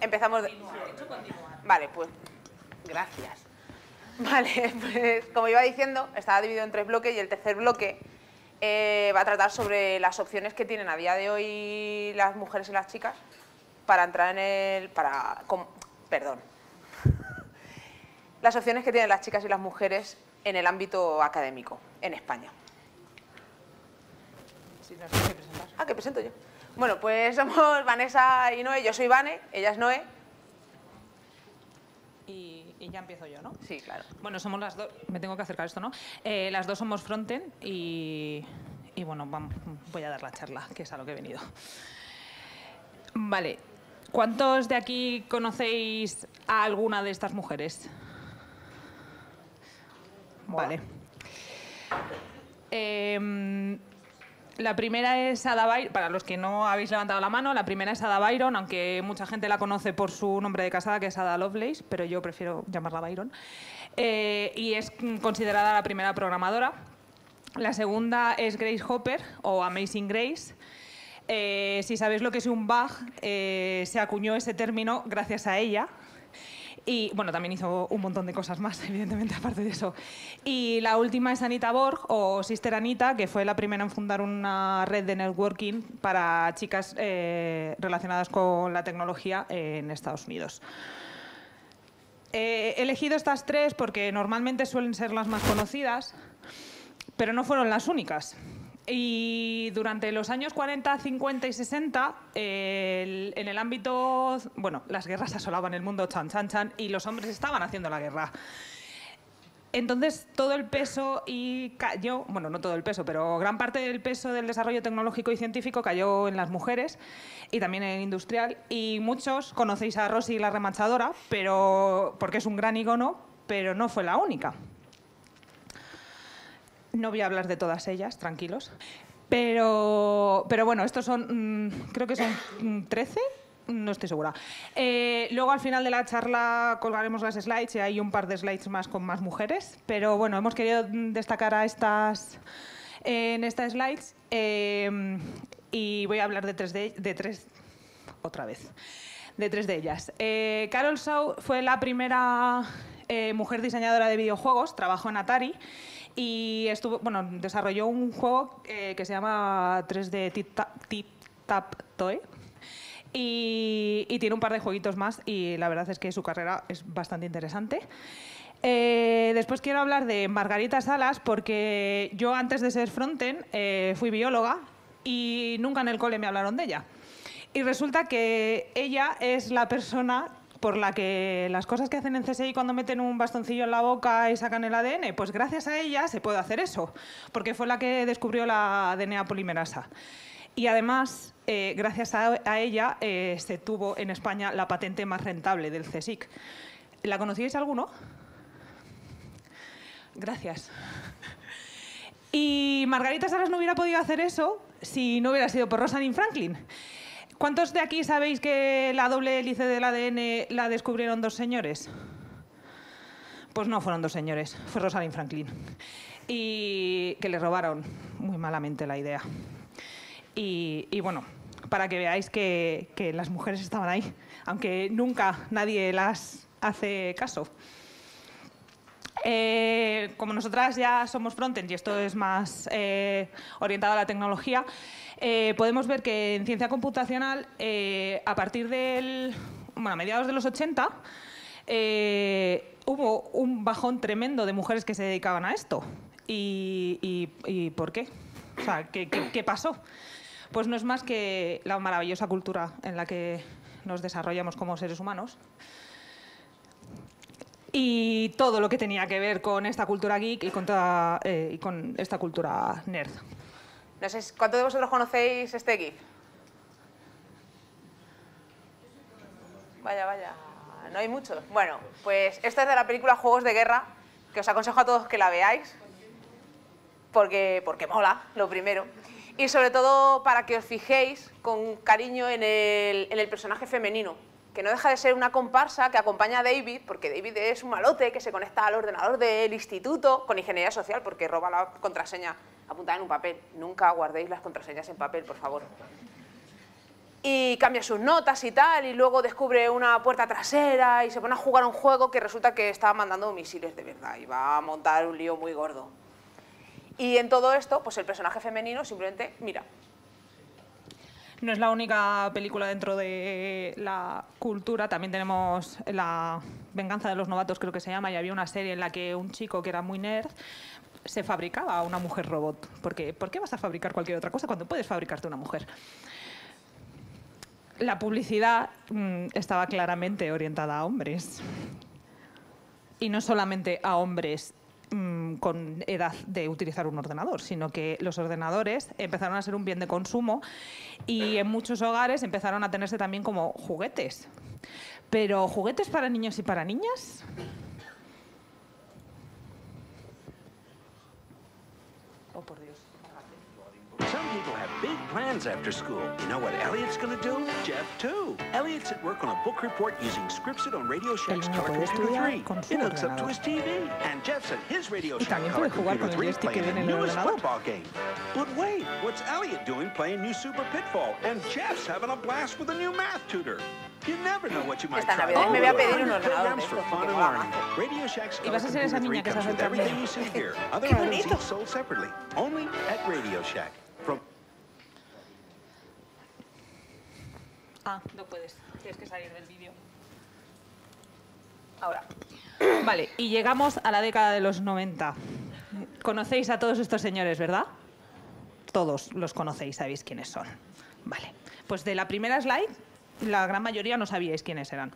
Empezamos de... Vale, pues gracias. Vale, pues como iba diciendo, estaba dividido en tres bloques y el tercer bloque va a tratar sobre las opciones que tienen a día de hoy las mujeres y las chicas para entrar en el... Las opciones que tienen las chicas y las mujeres en el ámbito académico en España. Sí, no sé qué presentar. Ah, que presento yo. Bueno, pues somos Vanessa y Noé. Yo soy Vane, ella es Noé. Y ya empiezo yo, ¿no? Sí, claro. Bueno, somos las dos... Me tengo que acercar esto, ¿no? Las dos somos frontend y bueno, vamos, voy a dar la charla, que es a lo que he venido. Vale. ¿Cuántos de aquí conocéis a alguna de estas mujeres? Vale. La primera es Ada Byron, para los que no habéis levantado la mano, la primera es Ada Byron, aunque mucha gente la conoce por su nombre de casada, que es Ada Lovelace, pero yo prefiero llamarla Byron. Y es considerada la primera programadora. La segunda es Grace Hopper, o Amazing Grace. Si sabéis lo que es un bug, se acuñó ese término gracias a ella. Y bueno, también hizo un montón de cosas más, evidentemente, aparte de eso. Y la última es Anita Borg, o Sister Anita, que fue la primera en fundar una red de networking para chicas relacionadas con la tecnología en Estados Unidos. He elegido estas tres porque normalmente suelen ser las más conocidas, pero no fueron las únicas. Y durante los años 40, 50 y 60, en el ámbito... Bueno, las guerras asolaban el mundo, chan, chan, chan, y los hombres estaban haciendo la guerra. Entonces, todo el peso cayó... Bueno, no todo el peso, pero gran parte del peso del desarrollo tecnológico y científico cayó en las mujeres y también en el industrial. Y muchos conocéis a Rosie la remachadora, pero porque es un gran icono, pero no fue la única. No voy a hablar de todas ellas, tranquilos. Pero bueno, estos son, creo que son 13, no estoy segura. Luego al final de la charla colgaremos las slides y hay un par de slides más con más mujeres. Pero bueno, hemos querido destacar a estas en estas slides y voy a hablar de tres de ellas. Carol Shaw fue la primera mujer diseñadora de videojuegos, trabajó en Atari. Y estuvo, bueno, desarrolló un juego que se llama 3D Tip-Tap Toy y tiene un par de jueguitos más y la verdad es que su carrera es bastante interesante. Después quiero hablar de Margarita Salas porque yo antes de ser frontend fui bióloga y nunca en el cole me hablaron de ella. Y resulta que ella es la persona... por la que las cosas que hacen en CSI cuando meten un bastoncillo en la boca y sacan el ADN, pues gracias a ella se puede hacer eso, porque fue la que descubrió la ADN polimerasa. Y además, gracias a ella, se tuvo en España la patente más rentable del CSIC. ¿La conocíais alguno? Gracias. Y Margarita Salas no hubiera podido hacer eso si no hubiera sido por Rosalind Franklin. ¿Cuántos de aquí sabéis que la doble hélice del ADN la descubrieron dos señores? Pues no fueron dos señores, fue Rosalind Franklin. Y que le robaron muy malamente la idea. Y bueno, para que veáis que las mujeres estaban ahí, aunque nunca nadie las hace caso. Como nosotras ya somos frontend y esto es más orientado a la tecnología, podemos ver que en ciencia computacional, a partir del... Bueno, a mediados de los 80, hubo un bajón tremendo de mujeres que se dedicaban a esto. ¿Y por qué? O sea, ¿qué pasó? Pues no es más que la maravillosa cultura en la que nos desarrollamos como seres humanos. Y todo lo que tenía que ver con esta cultura geek y con esta cultura nerd. No sé, ¿cuántos de vosotros conocéis este GIF? Vaya, vaya, no hay muchos. Bueno, pues esta es de la película Juegos de Guerra, que os aconsejo a todos que la veáis, porque mola, lo primero. Y sobre todo para que os fijéis con cariño en el personaje femenino, que no deja de ser una comparsa que acompaña a David, porque David es un malote que se conecta al ordenador del instituto con ingeniería social porque roba la contraseña. Apuntad en un papel, nunca guardéis las contraseñas en papel, por favor. y cambia sus notas y tal, y luego descubre una puerta trasera y se pone a jugar a un juego que resulta que está mandando misiles de verdad y va a montar un lío muy gordo. Y en todo esto, pues el personaje femenino simplemente mira. No es la única película dentro de la cultura, también tenemos La venganza de los novatos, creo que se llama, y había una serie en la que un chico que era muy nerd se fabricaba una mujer robot. Porque, ¿por qué vas a fabricar cualquier otra cosa cuando puedes fabricarte una mujer? La publicidad estaba claramente orientada a hombres. Y no solamente a hombres con edad de utilizar un ordenador, sino que los ordenadores empezaron a ser un bien de consumo y en muchos hogares empezaron a tenerse también como juguetes. Pero ¿juguetes para niños y para niñas? Oh, por Dios. Some people have big plans after school. You know what Elliot's going to do? Jeff, too. Elliot's at work on a book report using Scripps on Radio Shack's Color Computer 3. It hooks up to his TV. And Jeff's at his Radio Shack Color Computer 3 playing the newest football game. But wait, what's Elliot doing playing New Super Pitfall? And Jeff's having a blast with a new math tutor. You never know what you might try. Esta Navidad me voy a pedir un ordenador for fun and learning. Radio Shack's Color Computer 3 comes with everything you see here. Other items each sold separately. Only at Radio Shack. Ah, no puedes, tienes que salir del vídeo. Ahora. Vale, y llegamos a la década de los 90. Conocéis a todos estos señores, ¿verdad? Todos los conocéis, sabéis quiénes son. Vale, pues de la primera slide, la gran mayoría no sabíais quiénes eran.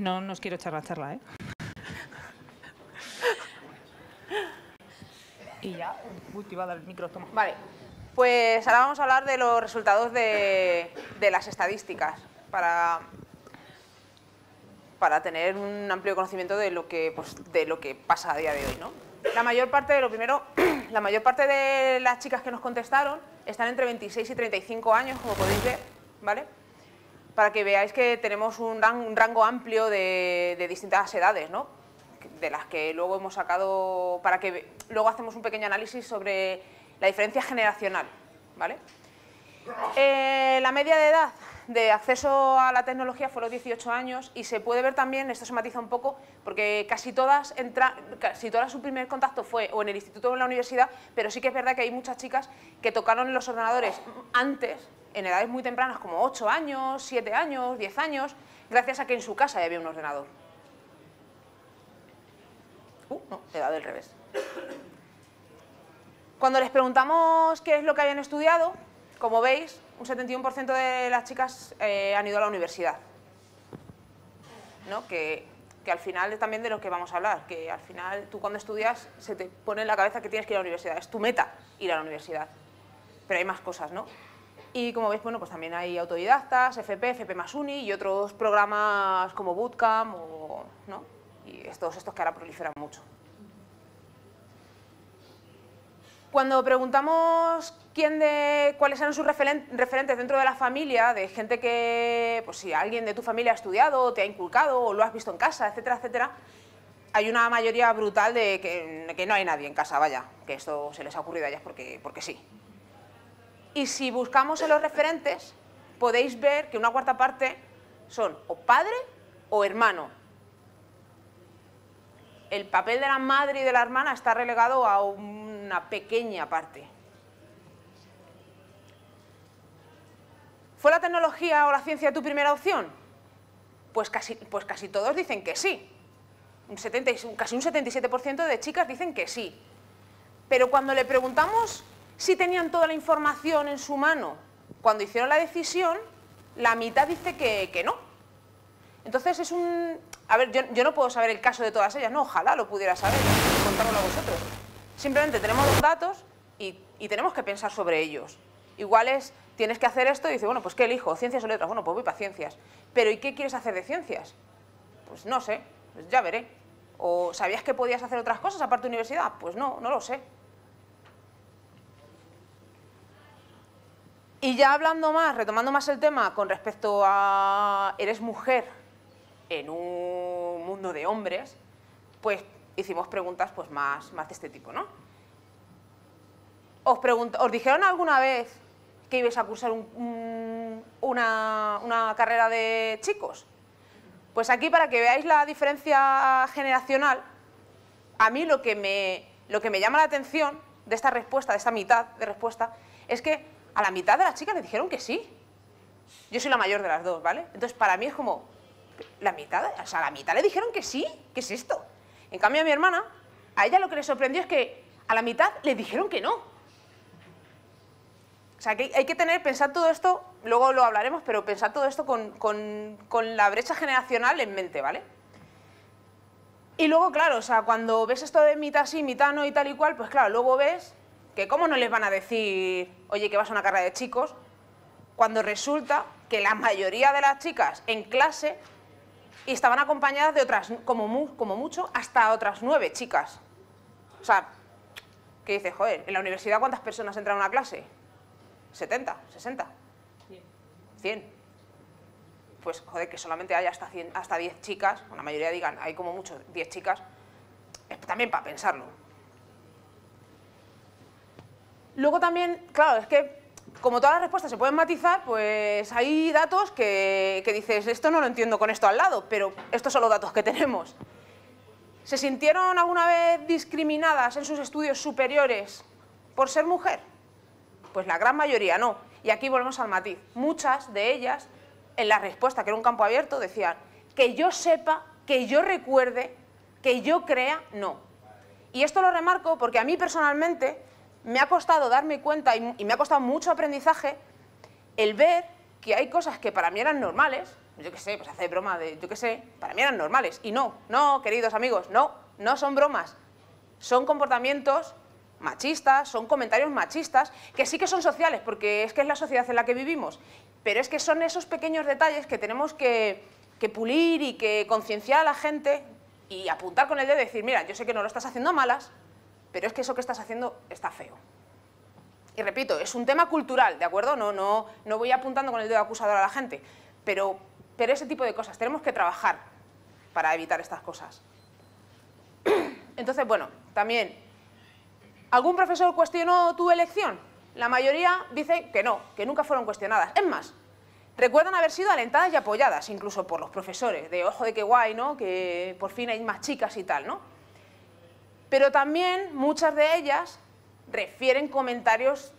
No os quiero echar la charla, ¿eh? Y ya, te iba a dar el micro, toma. Vale, pues ahora vamos a hablar de los resultados de las estadísticas para tener un amplio conocimiento de lo que, pues, de lo que pasa a día de hoy, ¿no? La mayor parte de lo primero, la mayor parte de las chicas que nos contestaron están entre 26 y 35 años, como podéis ver, ¿vale? Para que veáis que tenemos un rango amplio de distintas edades, ¿no? De las que luego hemos sacado, para que luego hacemos un pequeño análisis sobre la diferencia generacional, ¿vale? La media de edad de acceso a la tecnología fue los 18 años y se puede ver también, esto se matiza un poco, porque casi todas su primer contacto fue o en el instituto o en la universidad, pero sí que es verdad que hay muchas chicas que tocaron los ordenadores antes, en edades muy tempranas, como 8 años, 7 años, 10 años, gracias a que en su casa ya había un ordenador. No, he dado el revés. Cuando les preguntamos qué es lo que habían estudiado, como veis, un 71% de las chicas han ido a la universidad, ¿no? Que al final es también de lo que vamos a hablar, que al final tú cuando estudias se te pone en la cabeza que tienes que ir a la universidad, es tu meta ir a la universidad, pero hay más cosas, ¿no? Y como veis, bueno, pues también hay autodidactas, FP, FP+Uni y otros programas como Bootcamp o, ¿no? Y estos que ahora proliferan mucho. Cuando preguntamos cuáles eran sus referentes dentro de la familia, de gente que, pues si alguien de tu familia ha estudiado, te ha inculcado, o lo has visto en casa, etcétera, etcétera, hay una mayoría brutal de que no hay nadie en casa, vaya, que esto se les ha ocurrido a ellas porque sí. Y si buscamos en los referentes, podéis ver que una cuarta parte son o padre o hermano. El papel de la madre y de la hermana está relegado a una pequeña parte. ¿Fue la tecnología o la ciencia tu primera opción? Pues casi todos dicen que sí. Casi un 77% de chicas dicen que sí. Pero cuando le preguntamos si tenían toda la información en su mano cuando hicieron la decisión, la mitad dice que no. Entonces es a ver, yo no puedo saber el caso de todas ellas, no, ojalá lo pudiera saber, contároslo a vosotros. Simplemente tenemos los datos y tenemos que pensar sobre ellos. Igual es, tienes que hacer esto y dices, bueno, pues ¿qué elijo? ¿Ciencias o letras? Bueno, pues voy para ciencias. Pero ¿y qué quieres hacer de ciencias? Pues no sé, pues ya veré. ¿O sabías que podías hacer otras cosas aparte de universidad? Pues no, no lo sé. Y ya hablando más, retomando más el tema con respecto a eres mujer en un mundo de hombres, pues hicimos preguntas pues más de este tipo, ¿no? ¿Os dijeron alguna vez que ibais a cursar una carrera de chicos. Pues aquí, para que veáis la diferencia generacional, a mí lo que me llama la atención de esta respuesta, de esta mitad de respuesta, es que a la mitad de las chicas le dijeron que sí. Yo soy la mayor de las dos, ¿vale? Entonces, para mí es como, la mitad, o sea, a la mitad le dijeron que sí, ¿qué es esto? En cambio, a mi hermana, a ella lo que le sorprendió es que a la mitad le dijeron que no. O sea, que hay que pensar todo esto, luego lo hablaremos, pero pensar todo esto con la brecha generacional en mente, ¿vale? Y luego, claro, o sea, cuando ves esto de mitad sí, mitad no y tal y cual, pues claro, luego ves que cómo no les van a decir, oye, que vas a una carrera de chicos, cuando resulta que la mayoría de las chicas en clase estaban acompañadas de otras, como mucho, hasta otras 9 chicas. O sea, que dices, joder, en la universidad ¿cuántas personas entran a una clase? 70, 60, 100. Pues, joder, que solamente haya hasta 10 chicas, o la mayoría digan, hay como mucho 10 chicas, es también para pensarlo. Luego también, claro, es que como todas las respuestas se pueden matizar, pues hay datos que dices, esto no lo entiendo con esto al lado, pero estos son los datos que tenemos. ¿Se sintieron alguna vez discriminadas en sus estudios superiores por ser mujer? Pues la gran mayoría no. Y aquí volvemos al matiz. Muchas de ellas, en la respuesta, que era un campo abierto, decían, que yo sepa, que yo recuerde, que yo crea, no. Y esto lo remarco porque a mí personalmente me ha costado darme cuenta y me ha costado mucho aprendizaje el ver que hay cosas que para mí eran normales, yo qué sé, pues hacer broma de, yo qué sé, para mí eran normales. Y no, no, queridos amigos, no, no son bromas. Son comportamientos machistas, son comentarios machistas, que sí que son sociales, porque es que es la sociedad en la que vivimos. Pero es que son esos pequeños detalles que tenemos que pulir y que concienciar a la gente y apuntar con el dedo y decir, mira, yo sé que no lo estás haciendo a malas, pero es que eso que estás haciendo está feo. Y repito, es un tema cultural, ¿de acuerdo? No voy apuntando con el dedo acusador a la gente, pero ese tipo de cosas, tenemos que trabajar para evitar estas cosas. Entonces, bueno, también, ¿algún profesor cuestionó tu elección? La mayoría dice que no, que nunca fueron cuestionadas. Es más, recuerdan haber sido alentadas y apoyadas, incluso por los profesores, de ojo de qué guay, ¿no? Que por fin hay más chicas y tal, ¿no? Pero también muchas de ellas refieren comentarios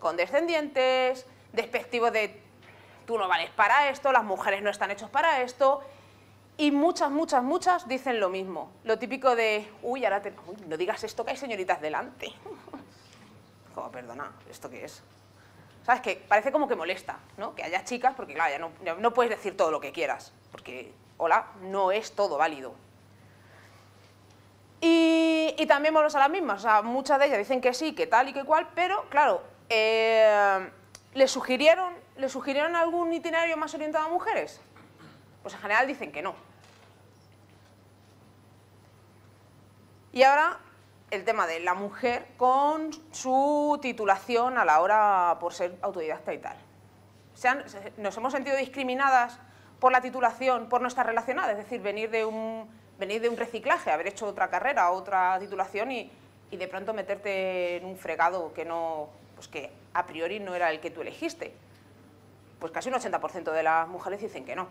condescendientes, despectivos de tú no vales para esto, las mujeres no están hechas para esto, y muchas dicen lo mismo. Lo típico de, uy, ahora te, uy, no digas esto que hay señoritas delante. Como, perdona, ¿esto qué es? ¿Sabes qué? Parece como que molesta, ¿no? Que haya chicas, porque claro, ya no puedes decir todo lo que quieras, porque, hola, no es todo válido. Y también volvemos a las mismas, o sea, muchas de ellas dicen que sí, que tal y que cual, pero claro, ¿les sugirieron algún itinerario más orientado a mujeres? Pues en general dicen que no. Y ahora el tema de la mujer con su titulación a la hora por ser autodidacta y tal. ¿Nos hemos sentido discriminadas por la titulación, por no estar relacionadas? Es decir, venir de un reciclaje, haber hecho otra carrera, otra titulación y de pronto meterte en un fregado que no, pues que a priori no era el que tú elegiste. Pues casi un 80% de las mujeres dicen que no.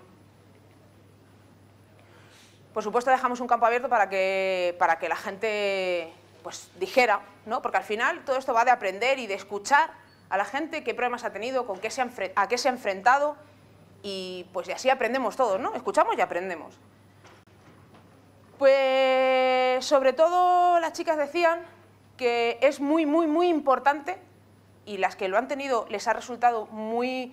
Por supuesto dejamos un campo abierto para que la gente pues dijera, ¿no? Porque al final todo esto va de aprender y de escuchar a la gente qué problemas ha tenido, con qué a qué se ha enfrentado y pues y así aprendemos todos, ¿no? Escuchamos y aprendemos. Pues sobre todo las chicas decían que es muy importante y las que lo han tenido les ha resultado que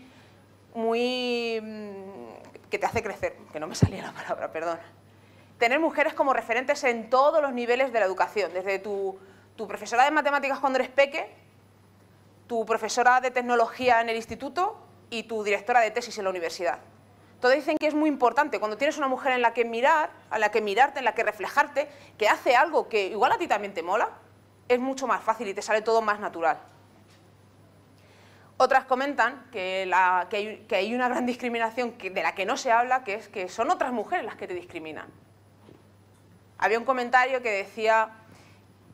te hace crecer, que no me salía la palabra, perdón. Tener mujeres como referentes en todos los niveles de la educación, desde tu profesora de matemáticas cuando eres peque, tu profesora de tecnología en el instituto y tu directora de tesis en la universidad. Todos dicen que es muy importante cuando tienes una mujer en la que mirar, a la que mirarte, en la que reflejarte, que hace algo que igual a ti también te mola, es mucho más fácil y te sale todo más natural. Otras comentan que hay una gran discriminación de la que no se habla, que es que son otras mujeres las que te discriminan. Había un comentario que decía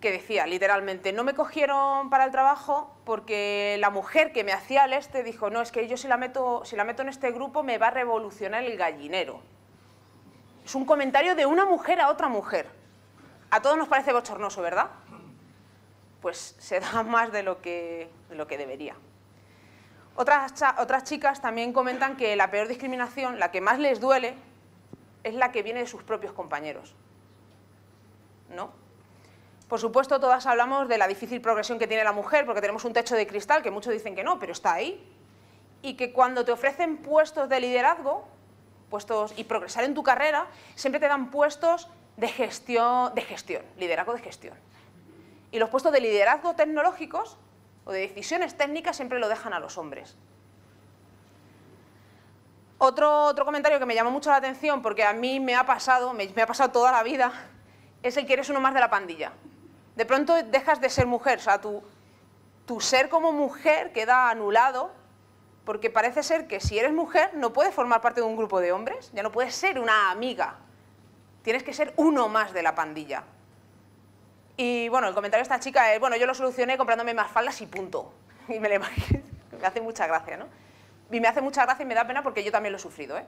que decía literalmente, no me cogieron para el trabajo porque la mujer que me hacía el este dijo, no, es que yo si la meto en este grupo me va a revolucionar el gallinero. Es un comentario de una mujer a otra mujer. A todos nos parece bochornoso, ¿verdad? Pues se da más de lo que debería. Otras chicas también comentan que la peor discriminación, la que más les duele, es la que viene de sus propios compañeros, ¿no? Por supuesto, todas hablamos de la difícil progresión que tiene la mujer, porque tenemos un techo de cristal, que muchos dicen que no, pero está ahí. Y que cuando te ofrecen puestos de liderazgo y progresar en tu carrera, siempre te dan puestos liderazgo de gestión. Y los puestos de liderazgo tecnológicos o de decisiones técnicas siempre lo dejan a los hombres. Otro comentario que me llamó mucho la atención, porque a mí me ha pasado toda la vida, es el que eres uno más de la pandilla. De pronto dejas de ser mujer, o sea, tu ser como mujer queda anulado, porque parece ser que si eres mujer no puedes formar parte de un grupo de hombres, ya no puedes ser una amiga, tienes que ser uno más de la pandilla. Y bueno, el comentario de esta chica es, bueno, yo lo solucioné comprándome más faldas y punto. Y me lo imagino, me hace mucha gracia, ¿no? Y me hace mucha gracia y me da pena porque yo también lo he sufrido, ¿eh?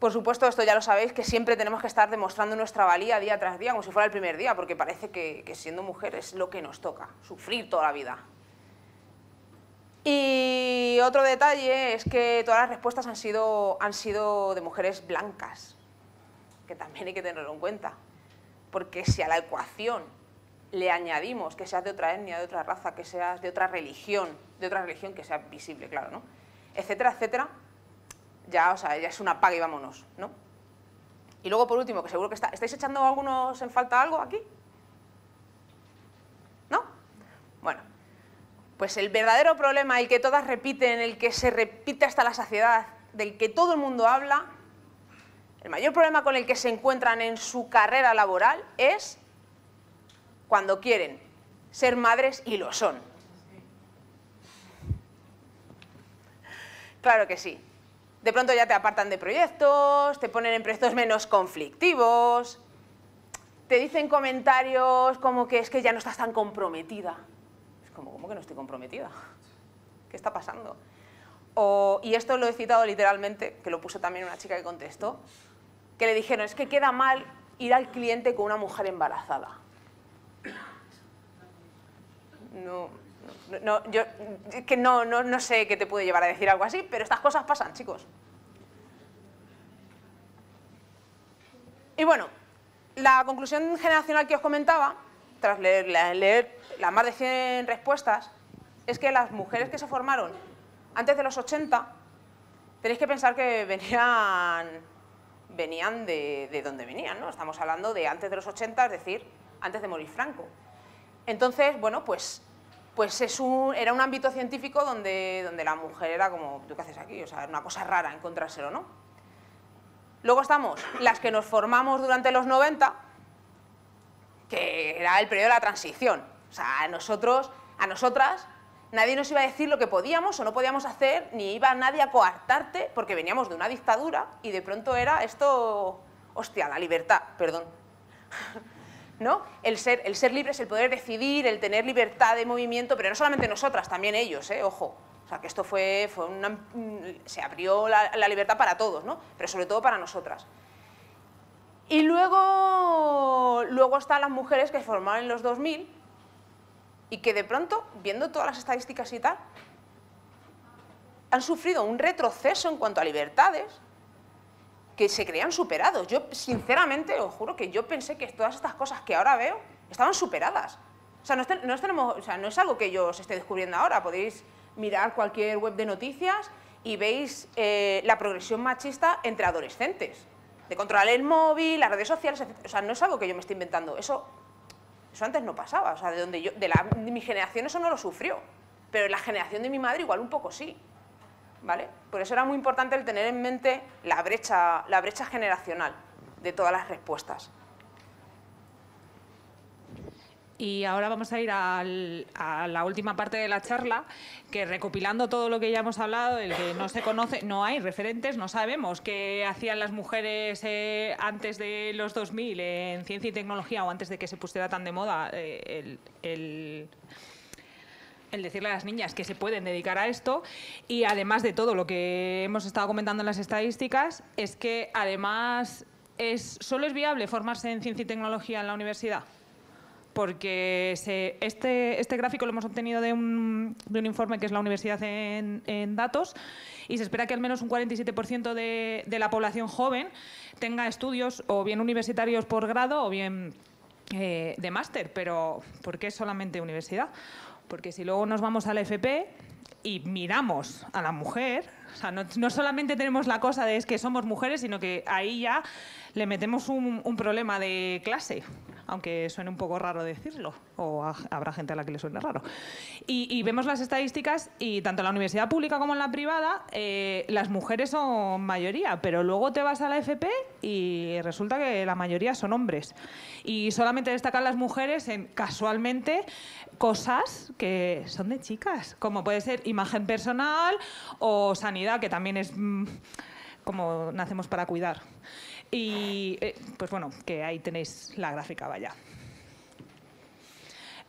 Por supuesto, esto ya lo sabéis, que siempre tenemos que estar demostrando nuestra valía día tras día, como si fuera el primer día, porque parece que siendo mujer es lo que nos toca, sufrir toda la vida. Y otro detalle es que todas las respuestas han sido de mujeres blancas, que también hay que tenerlo en cuenta, porque si a la ecuación le añadimos que seas de otra etnia, de otra raza, que seas de otra religión, que sea visible, claro, ¿no? Etcétera, etcétera. Ya, o sea, ya es una paga y vámonos, ¿no? Y luego, por último, que seguro que ¿estáis echando algunos en falta algo aquí? ¿No? Bueno, pues el verdadero problema, el que todas repiten, el que se repite hasta la saciedad, del que todo el mundo habla, el mayor problema con el que se encuentran en su carrera laboral es cuando quieren ser madres y lo son. Claro que sí. De pronto ya te apartan de proyectos, te ponen en proyectos menos conflictivos, te dicen comentarios como que es que ya no estás tan comprometida. Es como, ¿cómo que no estoy comprometida? ¿Qué está pasando? Y esto lo he citado literalmente, que lo puso también una chica que contestó, que le dijeron, es que queda mal ir al cliente con una mujer embarazada. No, yo es que no sé qué te puede llevar a decir algo así, pero estas cosas pasan, chicos. Y bueno, la conclusión generacional que os comentaba, tras leer las más de 100 respuestas, es que las mujeres que se formaron antes de los 80, tenéis que pensar que venían de donde venían, ¿no? Estamos hablando de antes de los 80, es decir, antes de morir Franco. Entonces, bueno, pues era un ámbito científico donde la mujer era como, ¿tú qué haces aquí? O sea, era una cosa rara encontrárselo, ¿no? Luego estamos las que nos formamos durante los 90, que era el periodo de la transición. O sea, a nosotras, nadie nos iba a decir lo que podíamos o no podíamos hacer, ni iba nadie a coartarte, porque veníamos de una dictadura y de pronto era esto, hostia, la libertad, perdón. ¿No? El ser libres, el poder decidir, el tener libertad de movimiento, pero no solamente nosotras, también ellos, ojo. O sea, que esto se abrió la libertad para todos, ¿no? Pero sobre todo para nosotras. Y luego están las mujeres que se formaron en los 2000 y que de pronto, viendo todas las estadísticas y tal, han sufrido un retroceso en cuanto a libertades, que se creían superados. Yo, sinceramente, os juro que yo pensé que todas estas cosas que ahora veo estaban superadas. O sea, no es algo que yo os esté descubriendo ahora. Podéis mirar cualquier web de noticias y veis la progresión machista entre adolescentes. De controlar el móvil, las redes sociales, etc. O sea, no es algo que yo me esté inventando. Eso antes no pasaba. O sea, de mi generación eso no lo sufrió. Pero en la generación de mi madre igual un poco sí. ¿Vale? Por eso era muy importante el tener en mente la brecha generacional de todas las respuestas. Y ahora vamos a ir a la última parte de la charla, que recopilando todo lo que ya hemos hablado, el que no se conoce, no hay referentes, no sabemos qué hacían las mujeres antes de los 2000 en ciencia y tecnología, o antes de que se pusiera tan de moda el decirle a las niñas que se pueden dedicar a esto. Y además de todo lo que hemos estado comentando en las estadísticas, es que además ¿solo es viable formarse en ciencia y tecnología en la universidad? Porque este gráfico lo hemos obtenido de un informe que es la universidad en datos, y se espera que al menos un 47% de la población joven tenga estudios o bien universitarios por grado o bien de máster. Pero ¿por qué solamente universidad? Porque si luego nos vamos a la FP y miramos a la mujer, o sea, no solamente tenemos la cosa de es que somos mujeres, sino que ahí ya le metemos un problema de clase, aunque suene un poco raro decirlo, o habrá gente a la que le suene raro. Y vemos las estadísticas, y tanto en la universidad pública como en la privada, las mujeres son mayoría, pero luego te vas a la FP y resulta que la mayoría son hombres. Y solamente destacan las mujeres en, casualmente, cosas que son de chicas, como puede ser imagen personal o sanidad, que también es como nacemos para cuidar. Y pues bueno, que ahí tenéis la gráfica, vaya.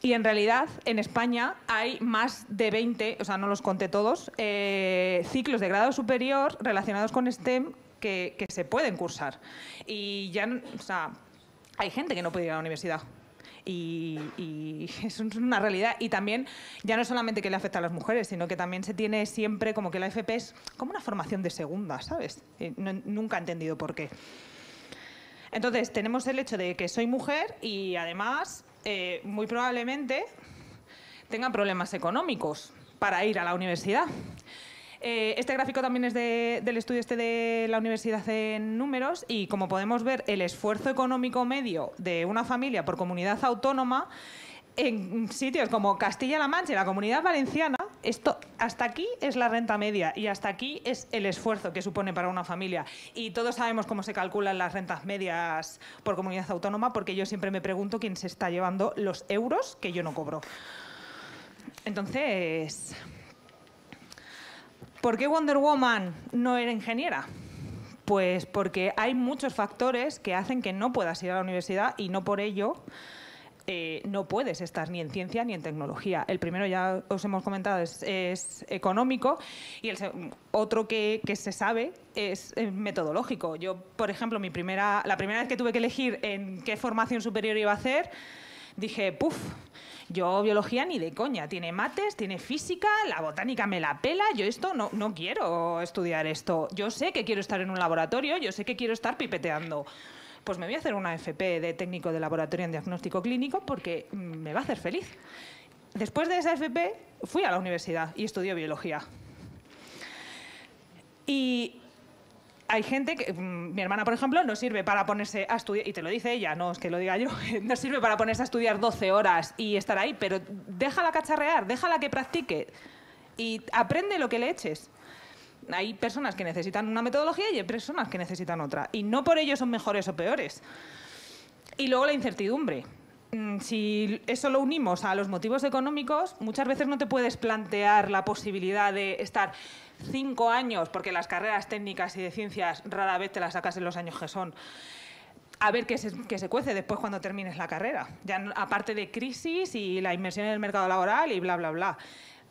Y en realidad en España hay más de 20, o sea, no los conté todos, ciclos de grado superior relacionados con STEM que se pueden cursar. Y ya, o sea, hay gente que no puede ir a la universidad. Y es una realidad. Y también, ya no solamente que le afecta a las mujeres, sino que también se tiene siempre como que la FP es como una formación de segunda, ¿sabes? Nunca he entendido por qué. Entonces, tenemos el hecho de que soy mujer y, además, muy probablemente tenga problemas económicos para ir a la universidad. Este gráfico también es del estudio de la universidad en números, y como podemos ver, el esfuerzo económico medio de una familia por comunidad autónoma en sitios como Castilla-La Mancha y la Comunidad Valenciana, hasta aquí es la renta media y hasta aquí es el esfuerzo que supone para una familia. Y todos sabemos cómo se calculan las rentas medias por comunidad autónoma, porque yo siempre me pregunto quién se está llevando los euros que yo no cobro. Entonces, ¿por qué Wonder Woman no era ingeniera? Pues porque hay muchos factores que hacen que no puedas ir a la universidad, y no por ello no puedes estar ni en ciencia ni en tecnología. El primero ya os hemos comentado es económico, y el otro que se sabe es metodológico. Yo, por ejemplo, la primera vez que tuve que elegir en qué formación superior iba a hacer, dije, puf, yo biología ni de coña, tiene mates, tiene física, la botánica me la pela, yo esto no quiero estudiar esto. Yo sé que quiero estar en un laboratorio, yo sé que quiero estar pipeteando. Pues me voy a hacer una FP de técnico de laboratorio en diagnóstico clínico porque me va a hacer feliz. Después de esa FP fui a la universidad y estudié biología. Y hay gente que, mi hermana, por ejemplo, no sirve para ponerse a estudiar, y te lo dice ella, no es que lo diga yo, no sirve para ponerse a estudiar 12 horas y estar ahí, pero déjala cacharrear, déjala que practique y aprende lo que le eches. Hay personas que necesitan una metodología y hay personas que necesitan otra, y no por ello son mejores o peores. Y luego la incertidumbre. Si eso lo unimos a los motivos económicos, muchas veces no te puedes plantear la posibilidad de estar 5 años, porque las carreras técnicas y de ciencias rara vez te las sacas en los años que son, a ver qué se cuece después cuando termines la carrera. Ya aparte de crisis y la inmersión en el mercado laboral y bla, bla, bla.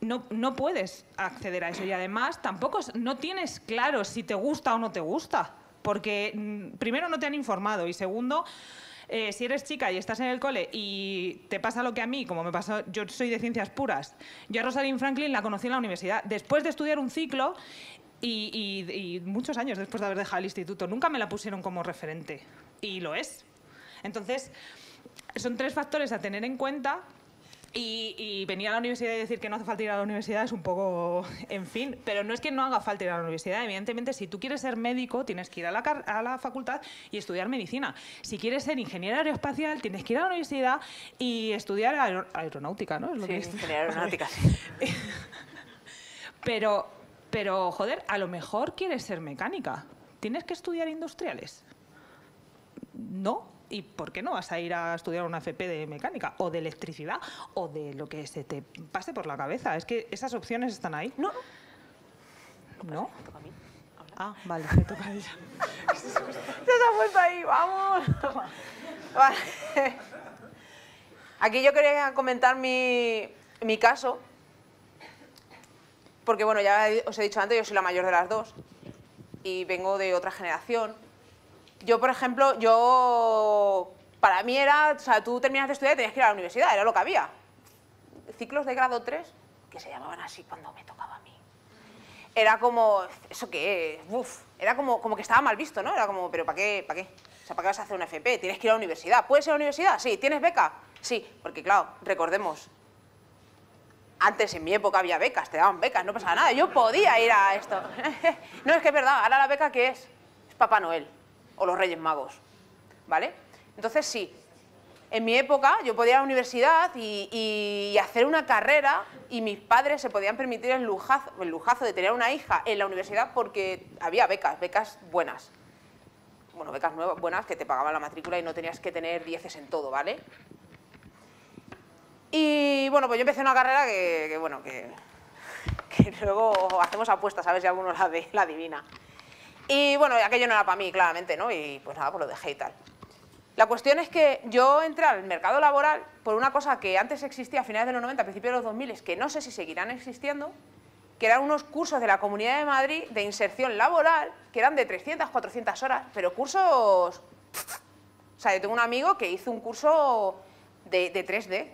No puedes acceder a eso, y además tampoco no tienes claro si te gusta o no te gusta, porque primero no te han informado, y segundo, si eres chica y estás en el cole y te pasa lo que a mí, como me pasó, yo soy de ciencias puras. Yo a Rosalind Franklin la conocí en la universidad, después de estudiar un ciclo y muchos años después de haber dejado el instituto. Nunca me la pusieron como referente, y lo es. Entonces, son 3 factores a tener en cuenta, y venir a la universidad y decir que no hace falta ir a la universidad es un poco, en fin, pero no es que no haga falta ir a la universidad. Evidentemente, si tú quieres ser médico, tienes que ir a la facultad y estudiar medicina. Si quieres ser ingeniero aeroespacial, tienes que ir a la universidad y estudiar aeronáutica, ¿no? Es lo sí, ingeniería aeronáutica. Pero, joder, a lo mejor quieres ser mecánica. ¿Tienes que estudiar industriales? No. y ¿por qué no vas a ir a estudiar una FP de mecánica o de electricidad o de lo que se te pase por la cabeza? Es que esas opciones están ahí. No. ¿No? Ah, vale, me toca a ella. Se nos ha puesto ahí, vamos. Vale. Aquí yo quería comentar mi caso, porque bueno, ya os he dicho antes, yo soy la mayor de las dos y vengo de otra generación. Yo, por ejemplo, para mí era, o sea, tú terminas de estudiar y tenías que ir a la universidad, era lo que había. Ciclos de grado 3, que se llamaban así cuando me tocaba a mí. Era como, ¿eso qué es? Uf, era como que estaba mal visto, ¿no? Era como, ¿pero para qué? ¿Para qué? O sea, ¿para qué vas a hacer una FP? Tienes que ir a la universidad. ¿Puedes ir a la universidad? Sí. ¿Tienes beca? Sí, porque claro, recordemos, antes en mi época había becas, te daban becas, no pasaba nada, yo podía ir a esto. No, es que es verdad, ahora la beca ¿qué es? Es Papá Noel o los Reyes Magos, ¿vale? Entonces sí, en mi época yo podía ir a la universidad y hacer una carrera y mis padres se podían permitir el lujazo de tener una hija en la universidad porque había becas buenas. Bueno, becas nuevas, buenas, que te pagaban la matrícula y no tenías que tener 10 en todo, ¿vale? Y bueno, pues yo empecé una carrera que luego hacemos apuestas a ver si alguno la adivina. Y bueno, aquello no era para mí, claramente, ¿no? Y pues nada, pues lo dejé y tal. La cuestión es que yo entré al mercado laboral por una cosa que antes existía a finales de los 90, a principios de los 2000, que no sé si seguirán existiendo, que eran unos cursos de la Comunidad de Madrid de inserción laboral, que eran de 300, 400 horas, pero cursos... O sea, yo tengo un amigo que hizo un curso de 3D,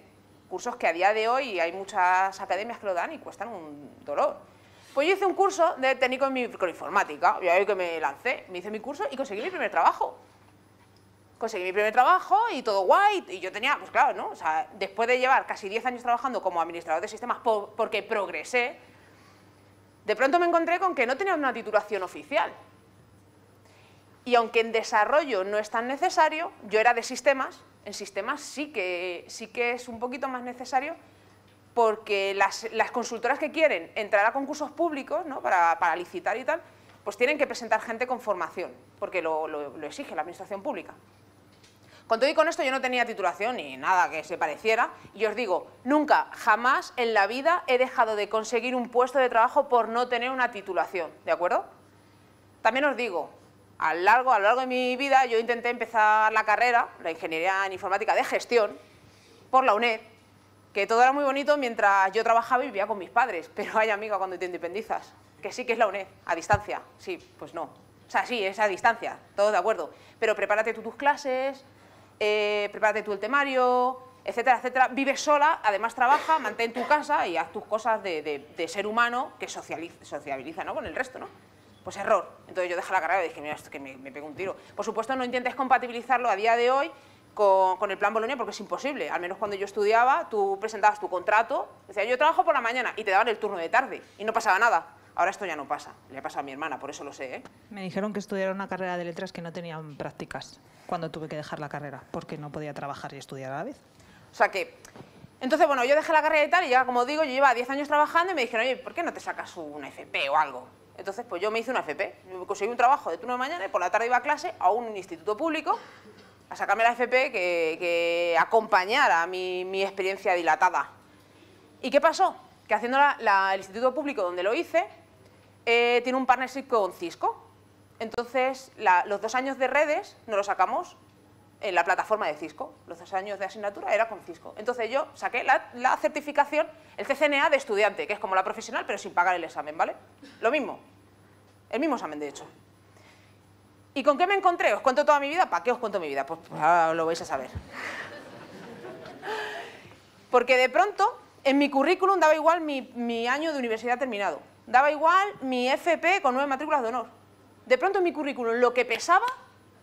cursos que a día de hoy hay muchas academias que lo dan y cuestan un dolor. Pues yo hice un curso de técnico en microinformática, y ahí que me lancé, me hice mi curso y conseguí mi primer trabajo. Conseguí mi primer trabajo y todo guay, y yo tenía, pues claro, ¿no? O sea, después de llevar casi 10 años trabajando como administrador de sistemas porque progresé, de pronto me encontré con que no tenía una titulación oficial. Y aunque en desarrollo no es tan necesario, yo era de sistemas, en sistemas sí que es un poquito más necesario porque las consultoras que quieren entrar a concursos públicos, ¿no? para licitar y tal, pues tienen que presentar gente con formación, porque lo exige la administración pública. Con todo y con esto yo no tenía titulación ni nada que se pareciera, y os digo, nunca, jamás en la vida he dejado de conseguir un puesto de trabajo por no tener una titulación, ¿de acuerdo? También os digo, a lo largo de mi vida yo intenté empezar la carrera, la Ingeniería en Informática de Gestión, por la UNED, que todo era muy bonito mientras yo trabajaba y vivía con mis padres, pero ay amiga, cuando te independizas, que sí que es la UNED, a distancia, sí, pues no. O sea, sí, es a distancia, todos de acuerdo, pero prepárate tú tus clases... prepárate tú el temario, etcétera, etcétera. Vives sola, además trabaja, mantén tu casa y haz tus cosas de ser humano que sociabiliza, ¿no? Con el resto, ¿no? Pues error. Entonces yo dejé la carrera y dije, mira, esto que me pego un tiro. Por supuesto no intentes compatibilizarlo a día de hoy con el plan Bolonia porque es imposible. Al menos cuando yo estudiaba, tú presentabas tu contrato, decías, yo trabajo por la mañana y te daban el turno de tarde y no pasaba nada. Ahora esto ya no pasa, le pasa a mi hermana, por eso lo sé, ¿eh? Me dijeron que estudiara una carrera de letras que no tenían prácticas cuando tuve que dejar la carrera, porque no podía trabajar y estudiar a la vez. O sea que, entonces bueno, yo dejé la carrera y tal, y ya como digo, yo llevaba 10 años trabajando y me dijeron, oye, ¿por qué no te sacas una FP o algo? Entonces pues yo me hice una FP, conseguí un trabajo de turno de mañana y por la tarde iba a clase a un instituto público a sacarme la FP que acompañara mi experiencia dilatada. ¿Y qué pasó? Que haciendo el instituto público donde lo hice... tiene un partnership con Cisco, entonces los 2 años de redes nos los sacamos en la plataforma de Cisco, los 2 años de asignatura era con Cisco, entonces yo saqué la certificación, el CCNA de estudiante, que es como la profesional pero sin pagar el examen, ¿vale? Lo mismo, el mismo examen de hecho. ¿Y con qué me encontré? ¿Os cuento toda mi vida? ¿Para qué os cuento mi vida? Pues ahora lo vais a saber. Porque de pronto en mi currículum daba igual mi año de universidad terminado. Daba igual mi FP con 9 matrículas de honor. De pronto en mi currículum lo que pesaba,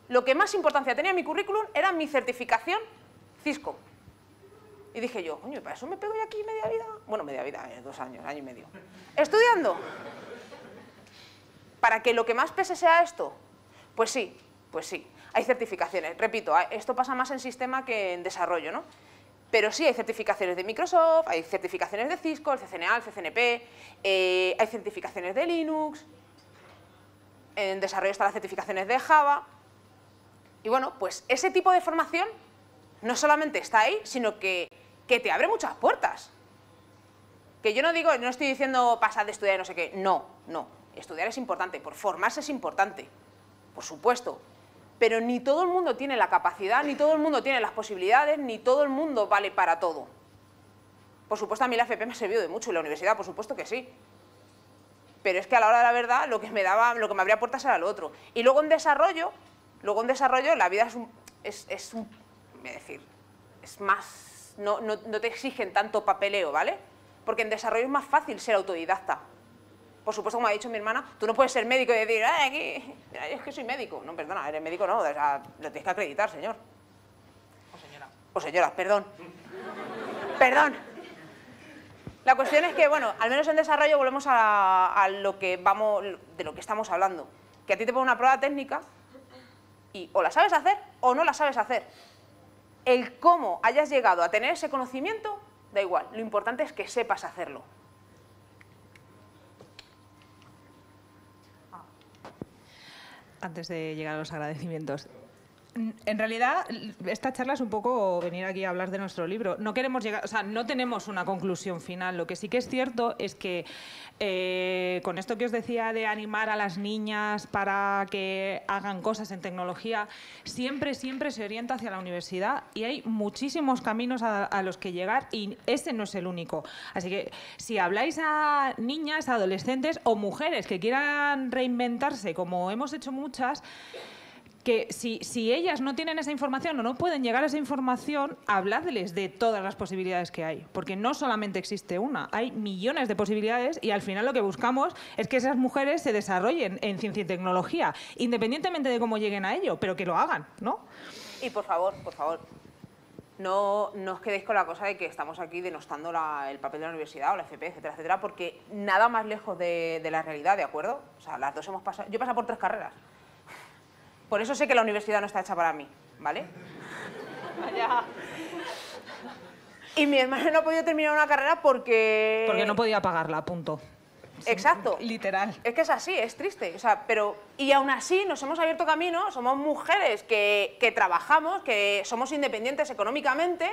lo que más importancia tenía en mi currículum era mi certificación Cisco. Y dije yo, coño, ¿para eso me pego yo aquí media vida? Bueno, media vida, 2 años, año y medio. Estudiando. ¿Para que lo que más pese sea esto? Pues sí, pues sí. Hay certificaciones, repito, esto pasa más en sistema que en desarrollo, ¿no? Pero sí, hay certificaciones de Microsoft, hay certificaciones de Cisco, el CCNA, el CCNP, hay certificaciones de Linux, en desarrollo están las certificaciones de Java. Y bueno, pues ese tipo de formación no solamente está ahí, sino que te abre muchas puertas. Que yo no digo, no estoy diciendo pasad de estudiar y no sé qué, no, no. Estudiar es importante, por formarse es importante, por supuesto. Pero ni todo el mundo tiene la capacidad, ni todo el mundo tiene las posibilidades, ni todo el mundo vale para todo. Por supuesto, a mí la FP me ha servido de mucho y la universidad, por supuesto que sí. Pero es que a la hora de la verdad, lo que me abría puertas era lo otro. Y luego en desarrollo, la vida es más, no te exigen tanto papeleo, ¿vale? Porque en desarrollo es más fácil ser autodidacta. Por supuesto, como ha dicho mi hermana, tú no puedes ser médico y decir, aquí, mira, es que soy médico. No, perdona, eres médico no, o sea, lo tienes que acreditar, señor. O señora. O señora, perdón. Perdón. La cuestión es que, bueno, al menos en desarrollo volvemos a lo que vamos, de lo que estamos hablando. Que a ti te ponen una prueba técnica y o la sabes hacer o no la sabes hacer. El cómo hayas llegado a tener ese conocimiento, da igual. Lo importante es que sepas hacerlo. Antes de llegar a los agradecimientos. En realidad, esta charla es un poco venir aquí a hablar de nuestro libro. No queremos llegar, o sea, no tenemos una conclusión final. Lo que sí que es cierto es que con esto que os decía de animar a las niñas para que hagan cosas en tecnología, siempre, siempre se orienta hacia la universidad y hay muchísimos caminos a los que llegar y ese no es el único. Así que si habláis a niñas, adolescentes o mujeres que quieran reinventarse, como hemos hecho muchas, que si ellas no tienen esa información o no pueden llegar a esa información, habladles de todas las posibilidades que hay. Porque no solamente existe una, hay millones de posibilidades y al final lo que buscamos es que esas mujeres se desarrollen en ciencia y tecnología, independientemente de cómo lleguen a ello, pero que lo hagan, ¿no? Y por favor, no os quedéis con la cosa de que estamos aquí denostando el papel de la universidad o la FP, etcétera, etcétera, porque nada más lejos de la realidad, ¿de acuerdo? O sea, las dos hemos pasado... Yo he pasado por 3 carreras. Por eso sé que la universidad no está hecha para mí, ¿vale? Vaya. Y mi hermano no ha podido terminar una carrera porque... Porque no podía pagarla, punto. Exacto. Literal. Es que es así, es triste. O sea, pero... Y aún así nos hemos abierto camino, somos mujeres que trabajamos, que somos independientes económicamente,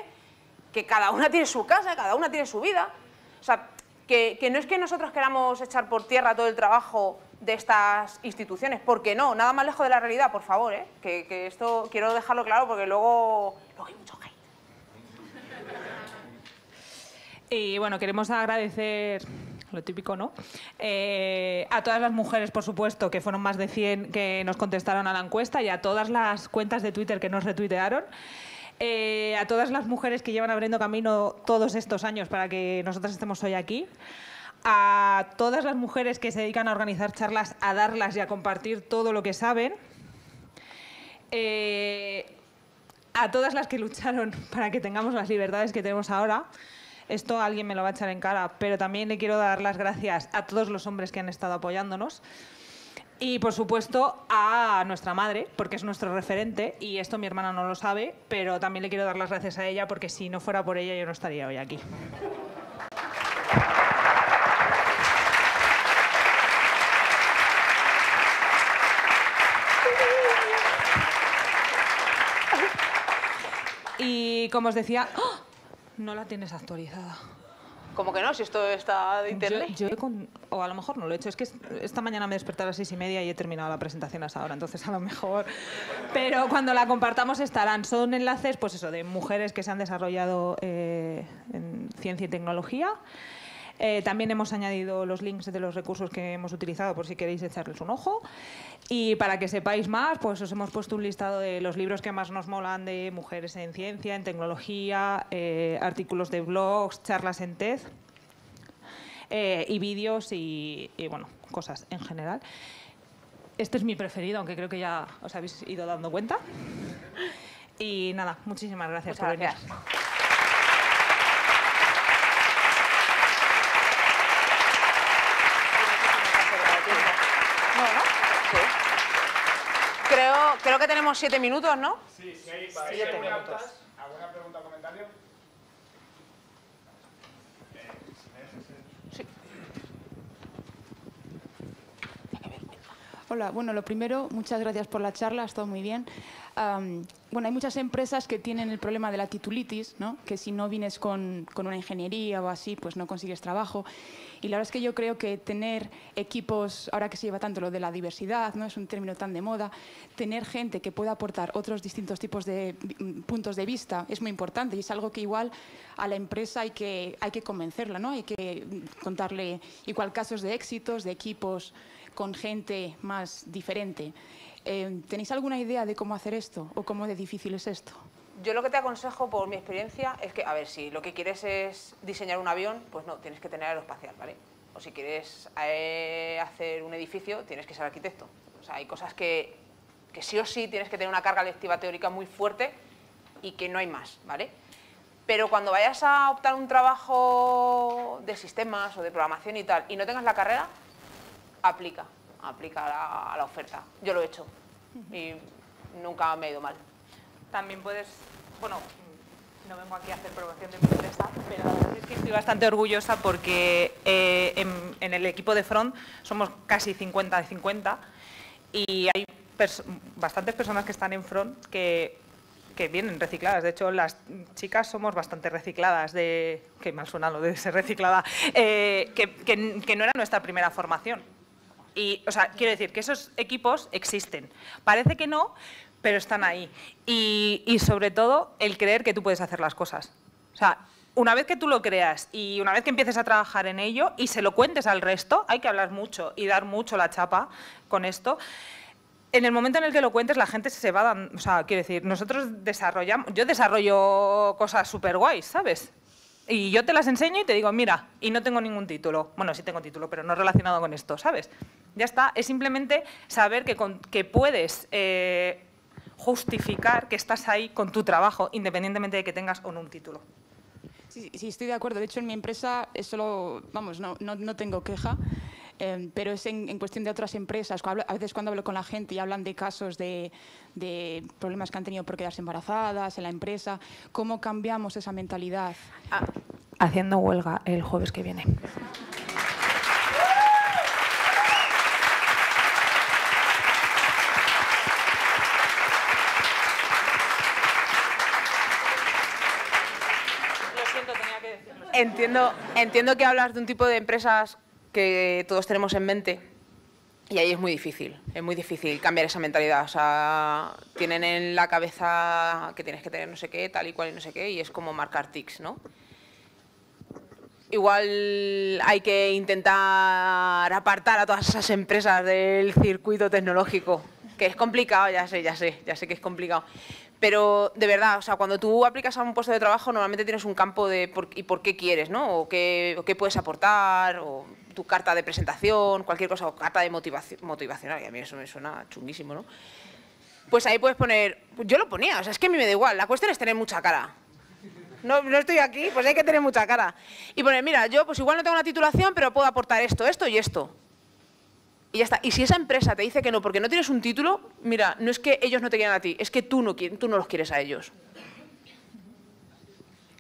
que cada una tiene su casa, cada una tiene su vida. O sea, que no es que nosotros queramos echar por tierra todo el trabajo de estas instituciones, porque no, nada más lejos de la realidad, por favor, ¿eh? Que esto quiero dejarlo claro porque luego hay mucho hate. Y bueno, queremos agradecer, lo típico, ¿no? A todas las mujeres, por supuesto, que fueron más de 100 que nos contestaron a la encuesta y a todas las cuentas de Twitter que nos retuitearon. A todas las mujeres que llevan abriendo camino todos estos años para que nosotras estemos hoy aquí. A todas las mujeres que se dedican a organizar charlas, a darlas y a compartir todo lo que saben, a todas las que lucharon para que tengamos las libertades que tenemos ahora, esto alguien me lo va a echar en cara, pero también le quiero dar las gracias a todos los hombres que han estado apoyándonos y, por supuesto, a nuestra madre, porque es nuestro referente y esto mi hermana no lo sabe, pero también le quiero dar las gracias a ella porque si no fuera por ella yo no estaría hoy aquí. Y como os decía, ¡oh! No la tienes actualizada. ¿Cómo que no? Si esto está de internet. O a lo mejor no lo he hecho. Es que esta mañana me desperté a las 6:30 y he terminado la presentación hasta ahora. Entonces, a lo mejor... Pero cuando la compartamos estarán. Son enlaces, pues eso, de mujeres que se han desarrollado en ciencia y tecnología. También hemos añadido los links de los recursos que hemos utilizado por si queréis echarles un ojo. Y para que sepáis más, pues os hemos puesto un listado de los libros que más nos molan de mujeres en ciencia, en tecnología, artículos de blogs, charlas en TED y vídeos y, bueno, cosas en general. Este es mi preferido, aunque creo que ya os habéis ido dando cuenta. Y nada, muchísimas gracias por venir. Creo que tenemos 7 minutos, ¿no? Sí, si hay 7 minutos. ¿Alguna pregunta o comentario? Sí. Hola, bueno, lo primero, muchas gracias por la charla, ha estado muy bien. Bueno, hay muchas empresas que tienen el problema de la titulitis, ¿no? Que si no vienes con una ingeniería o así, pues no consigues trabajo. Y la verdad es que yo creo que tener equipos, ahora que se lleva tanto lo de la diversidad, ¿no? Es un término tan de moda, tener gente que pueda aportar otros distintos tipos de puntos de vista es muy importante y es algo que igual a la empresa hay que convencerla, ¿no? Hay que contarle igual casos de éxitos, de equipos con gente más diferente. ¿Tenéis alguna idea de cómo hacer esto o cómo de difícil es esto? Yo lo que te aconsejo, por mi experiencia, es que, a ver, si lo que quieres es diseñar un avión, pues no, tienes que tener aeroespacial, ¿vale? O si quieres hacer un edificio, tienes que ser arquitecto. O sea, hay cosas que sí o sí tienes que tener una carga lectiva teórica muy fuerte y que no hay más, ¿vale? Pero cuando vayas a optar un trabajo de sistemas o de programación y tal, y no tengas la carrera, aplica a la oferta. Yo lo he hecho y nunca me ha ido mal. También puedes, bueno, no vengo aquí a hacer promoción de mi empresa, pero la verdad es que estoy bastante orgullosa porque en el equipo de front somos casi 50-50 y hay bastantes personas que están en front que vienen recicladas. De hecho, las chicas somos bastante recicladas, que mal suena lo de ser reciclada, que no era nuestra primera formación. Y, o sea, quiero decir que esos equipos existen. Parece que no, pero están ahí. Y sobre todo, el creer que tú puedes hacer las cosas. O sea, una vez que tú lo creas y una vez que empieces a trabajar en ello y se lo cuentes al resto, hay que hablar mucho y dar mucho la chapa con esto. En el momento en el que lo cuentes, la gente se va dando... O sea, quiero decir, nosotros desarrollamos... Yo desarrollo cosas súper guays, ¿sabes? Y yo te las enseño y te digo, mira, y no tengo ningún título. Bueno, sí tengo título, pero no relacionado con esto, ¿sabes? Ya está, es simplemente saber que puedes justificar que estás ahí con tu trabajo, independientemente de que tengas o no un título. Sí, sí, estoy de acuerdo. De hecho, en mi empresa solo, vamos, no tengo queja, pero es en cuestión de otras empresas. A veces cuando hablo con la gente y hablan de casos de problemas que han tenido por quedarse embarazadas en la empresa, ¿cómo cambiamos esa mentalidad? Ah, haciendo huelga el jueves que viene. Entiendo que hablas de un tipo de empresas que todos tenemos en mente y ahí es muy difícil cambiar esa mentalidad. O sea, tienen en la cabeza que tienes que tener no sé qué, tal y cual y no sé qué, y es como marcar tics, ¿no? Igual hay que intentar apartar a todas esas empresas del circuito tecnológico, que es complicado, ya sé que es complicado. Pero, de verdad, o sea, cuando tú aplicas a un puesto de trabajo, normalmente tienes un campo de por qué quieres, ¿no? O qué puedes aportar, o tu carta de presentación, cualquier cosa, o carta de motivacional, que a mí eso me suena chunguísimo, ¿no? Pues ahí puedes poner... Yo lo ponía, o sea, es que a mí me da igual, la cuestión es tener mucha cara. No estoy aquí, pues hay que tener mucha cara. Y poner, mira, yo pues igual no tengo una titulación, pero puedo aportar esto, esto y esto. Y ya está. Y si esa empresa te dice que no, porque no tienes un título, mira, no es que ellos no te quieran a ti, es que tú no los quieres a ellos.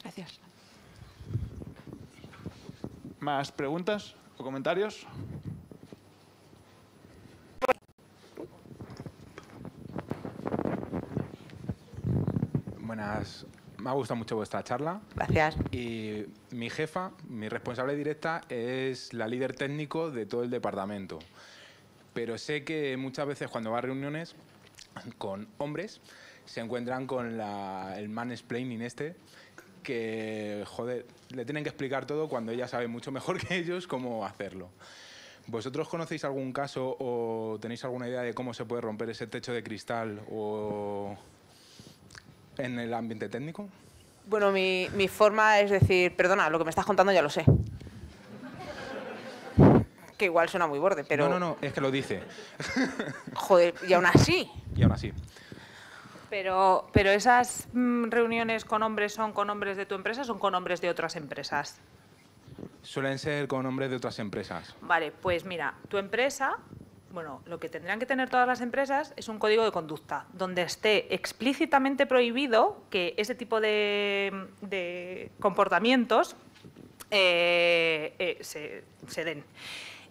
Gracias. ¿Más preguntas o comentarios? Buenas. Me ha gustado mucho vuestra charla. Gracias. Y mi jefa, mi responsable directa, es la líder técnico de todo el departamento. Pero sé que muchas veces cuando va a reuniones con hombres se encuentran con el mansplaining este, que, joder, le tienen que explicar todo cuando ella sabe mucho mejor que ellos cómo hacerlo. ¿Vosotros conocéis algún caso o tenéis alguna idea de cómo se puede romper ese techo de cristal o en el ambiente técnico? Bueno, mi forma es decir, perdona, lo que me estás contando ya lo sé. Que igual suena muy borde, pero... No, es que lo dice. Joder, y aún así. Y aún así. Pero esas reuniones con hombres, ¿son con hombres de tu empresa o son con hombres de otras empresas? Suelen ser con hombres de otras empresas. Vale, pues mira, tu empresa... Bueno, lo que tendrían que tener todas las empresas es un código de conducta, donde esté explícitamente prohibido que ese tipo de comportamientos se den.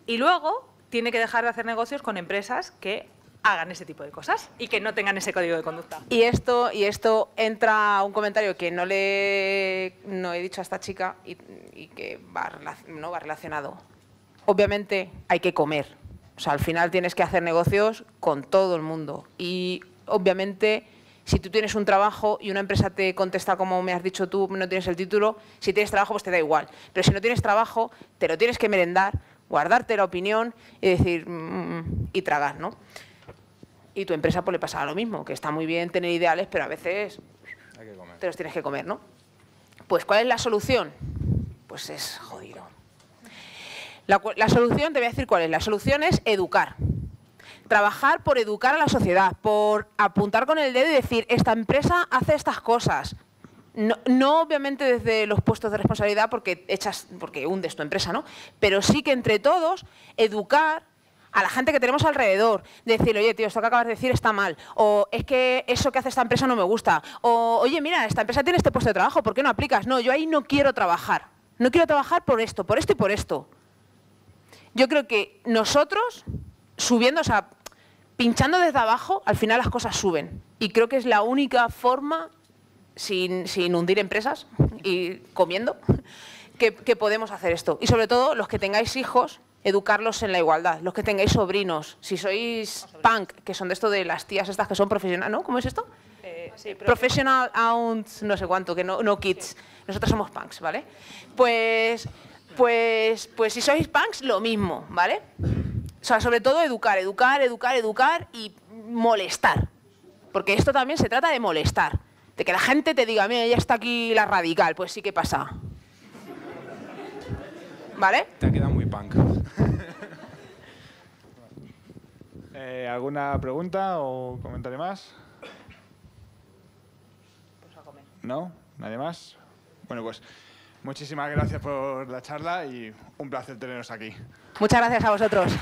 Y luego tiene que dejar de hacer negocios con empresas que hagan ese tipo de cosas y que no tengan ese código de conducta. Y esto entra a un comentario que no he dicho a esta chica y que va relacionado. Obviamente hay que comer. O sea, al final tienes que hacer negocios con todo el mundo. Y obviamente, si tú tienes un trabajo y una empresa te contesta, como me has dicho tú, no tienes el título, si tienes trabajo pues te da igual. Pero si no tienes trabajo, te lo tienes que merendar, guardarte la opinión y decir y tragar, ¿no? Y tu empresa pues le pasaba lo mismo, que está muy bien tener ideales, pero a veces hay que comer. Te los tienes que comer, ¿no? Pues, ¿cuál es la solución? Pues es jodido. La solución, te voy a decir cuál es. La solución es educar. Trabajar por educar a la sociedad, por apuntar con el dedo y decir, esta empresa hace estas cosas. No obviamente desde los puestos de responsabilidad porque hundes tu empresa, ¿no? Pero sí que entre todos educar a la gente que tenemos alrededor, decir, oye, tío, esto que acabas de decir está mal, o es que eso que hace esta empresa no me gusta, o oye, mira, esta empresa tiene este puesto de trabajo, ¿por qué no aplicas? No, yo ahí no quiero trabajar por esto y por esto. Yo creo que nosotros, subiendo, o sea, pinchando desde abajo, al final las cosas suben. Y creo que es la única forma, sin hundir empresas y comiendo, que podemos hacer esto. Y sobre todo, los que tengáis hijos, educarlos en la igualdad. Los que tengáis sobrinos, si sois punk, que son de esto de las tías estas que son profesionales, ¿no? ¿Cómo es esto? Sí, professional aunts, no sé cuánto, que no kids. Sí. Nosotros somos punks, ¿vale? Pues si sois punks, lo mismo, ¿vale? O sea, sobre todo educar y molestar. Porque esto también se trata de molestar. De que la gente te diga, mira, ya está aquí la radical, pues sí que pasa. ¿Vale? Te ha quedado muy punk. ¿Alguna pregunta o comentario más? Pues a comer. ¿No? ¿Nadie más? Bueno, pues muchísimas gracias por la charla y un placer teneros aquí. Muchas gracias a vosotros.